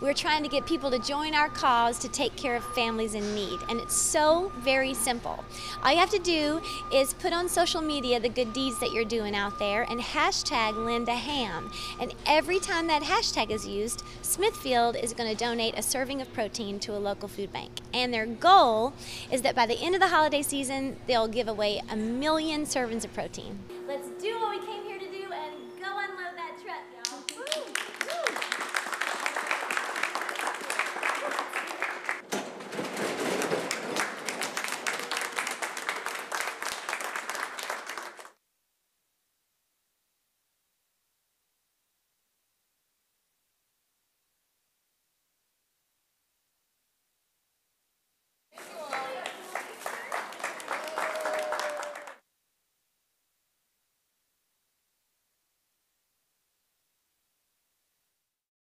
We're trying to get people to join our cause to take care of families in need, and it's so very simple. All you have to do is put on social media the good deeds that you're doing out there and hashtag Lend A Ham. And every time that hashtag is used, Smithfield is going to donate a serving of protein to a local food bank. And their goal is that by the end of the holiday season, they'll give away 1 million servings of protein.